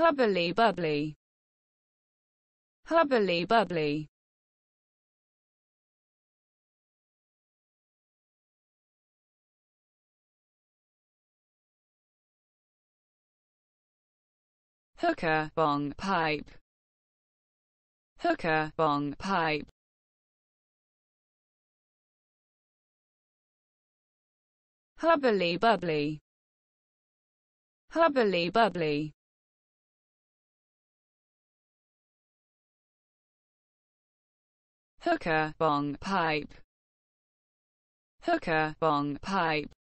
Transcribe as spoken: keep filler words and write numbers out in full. Hubbly bubbly. Hubbly bubbly. Hookah bong pipe. Hookah bong pipe. Hubbly bubbly. Hubbly bubbly. Hookah bong pipe. Hookah bong pipe.